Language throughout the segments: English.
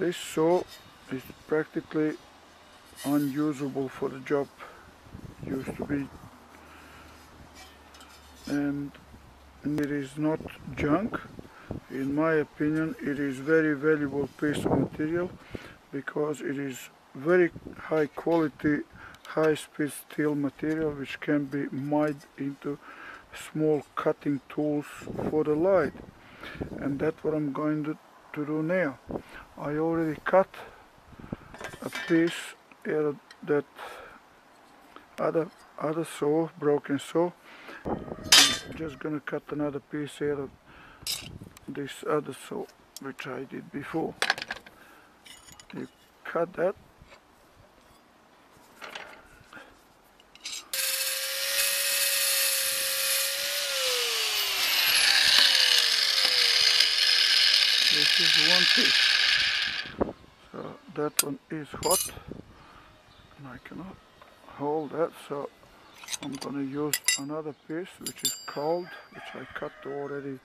This saw is practically unusable for the job used to be, and it is not junk. In my opinion, it is very valuable piece of material because it is very high quality, high speed steel material which can be mined into small cutting tools for the light, and that's what I'm going to do now. I already cut a piece at that other saw, broken saw. I'm just gonna cut another piece here of this other saw which I did before. You cut that. This is one piece. So that one is hot and I cannot hold that, so I'm gonna use another piece which is cold, which I cut already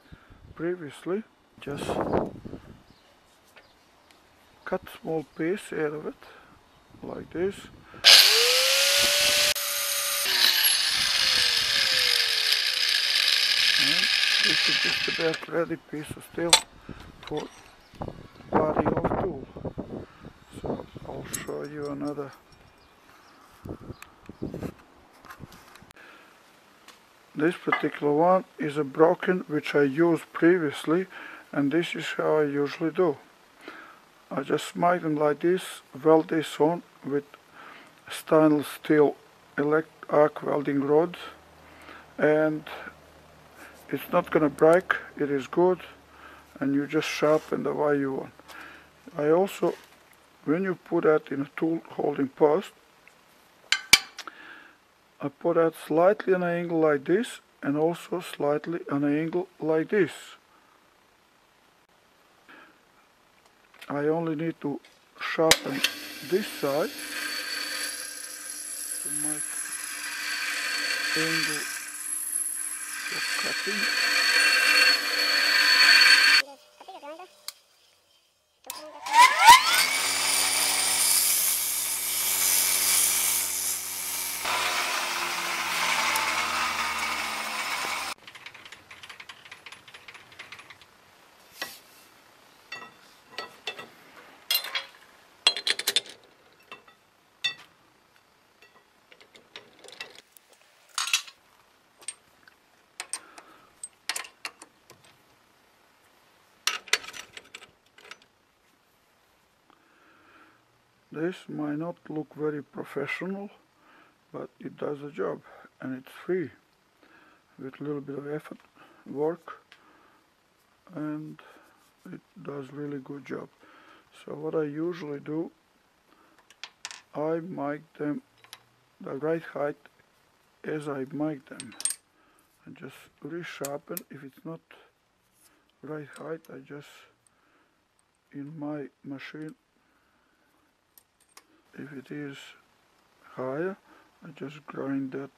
previously. Just cut small piece out of it like this. And this is just about ready piece of steel for body of tool. So I'll show you another. This particular one is a broken which I used previously, and this is how I usually do. I just smite them like this, weld this on with stainless steel arc welding rod, and it's not gonna break, it is good, and you just sharpen the way you want. I also, when you put that in a tool holding post, I put that slightly on an angle like this, and also slightly on an angle like this. I only need to sharpen this side to make angle of cutting. This might not look very professional, but it does the job, and it's free with a little bit of effort, work, and it does really good job. So what I usually do, I make them the right height as I make them, and just resharpen. If it's not right height, I just in my machine. If it is higher, I just grind that.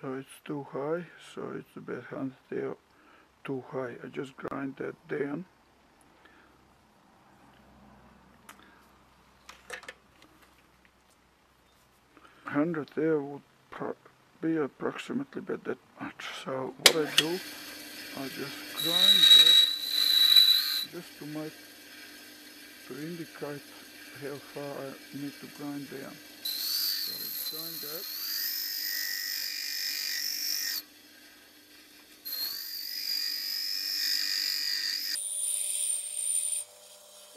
So it's too high, so it's about 100 there, too high. I just grind that down. A 100 there would be approximately about that much. So what I do, I just grind that. Just to indicate how far I need to grind down. So let's grind that.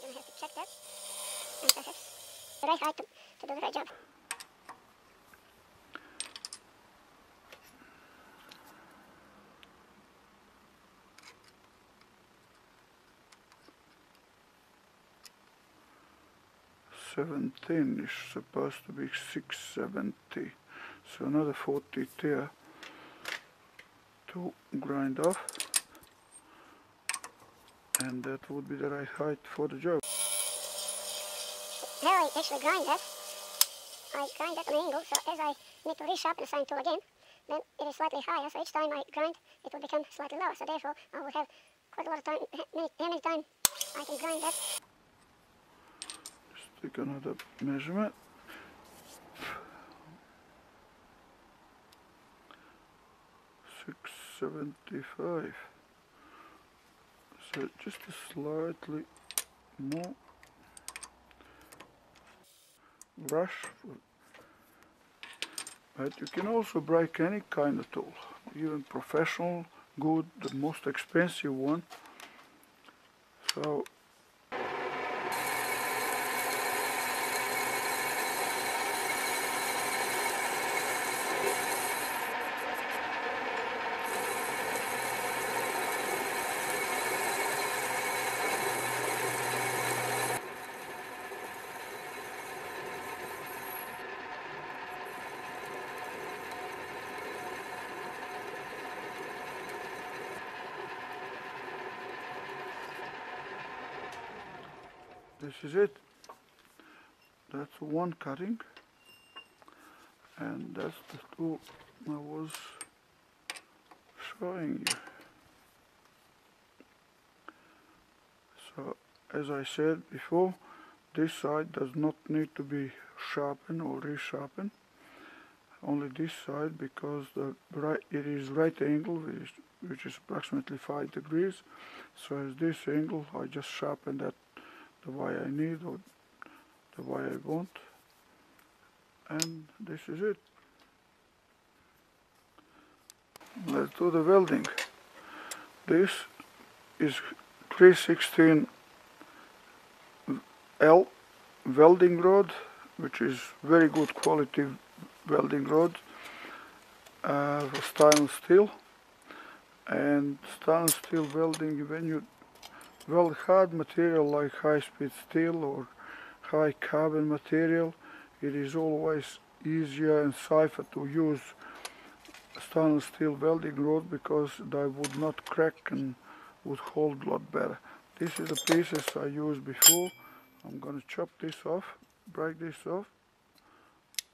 You're going to have to check that. And perhaps the right height to do the right job. $17 is supposed to be $6.70, so another 40 there to grind off, and that would be the right height for the job. Now I actually grind that. I grind that on an angle, so as I need to resharpen the same tool again, then it is slightly higher, so each time I grind it will become slightly lower, so therefore I will have quite a lot of time, how many times I can grind that. Stick another measurement. $6.75. So just slightly more brush. But you can also break any kind of tool, even professional, good, the most expensive one. So. This is it. That's one cutting, and that's the tool I was showing you. So, as I said before, this side does not need to be sharpened or resharpened. Only this side, because it is right angle, which is approximately 5 degrees. So, at this angle, I just sharpen that. The way I need or the way I want, and this is it. Let's do the welding. This is 3/16L welding rod, which is very good quality welding rod, for stainless steel. And stainless steel welding, when you weld hard material like high-speed steel or high carbon material, it is always easier and safer to use stainless steel welding rod, because they would not crack and would hold a lot better. This is the pieces I used before. I'm gonna chop this off, break this off,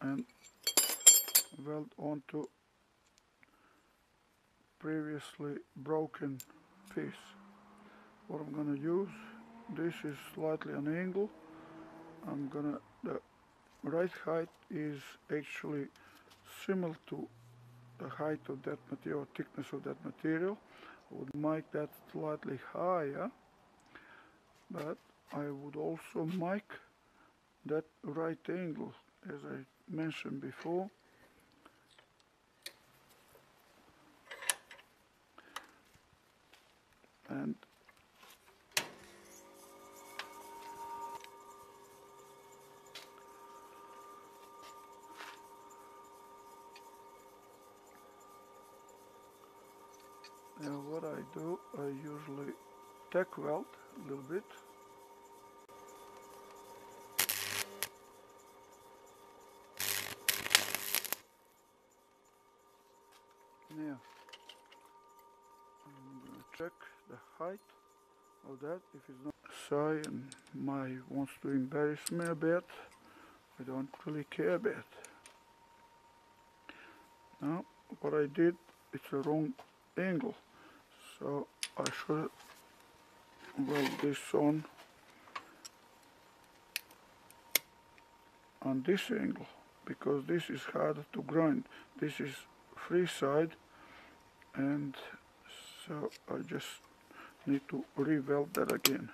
and weld onto previously broken piece. What I'm gonna use, this is slightly an angle. The right height is actually similar to the height of that material, thickness of that material. I would make that slightly higher, but I would also make that right angle, as I mentioned before. And what I do, I usually tack weld a little bit. Now, I'm going to check the height of that. If it's not shy and my wants to embarrass me a bit, I don't really care a bit. Now, what I did, it's a wrong angle. So I should weld this on this angle, because this is harder to grind. This is free side, and so I just need to re-weld that again.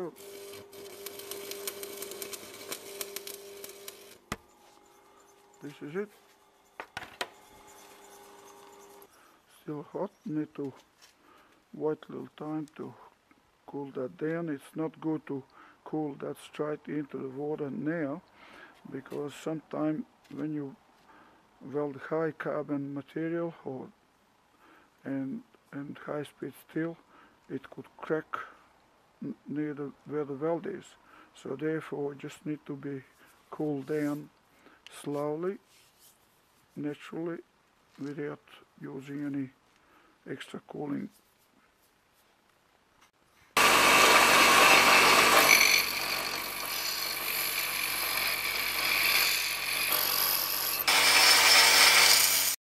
Job. This is it. Still hot, need to wait a little time to cool that down. It's not good to cool that straight into the water now, because sometimes when you weld high carbon material or and high speed steel, it could crack near where the weld is. So therefore just need to be cooled down slowly, naturally, without using any extra cooling.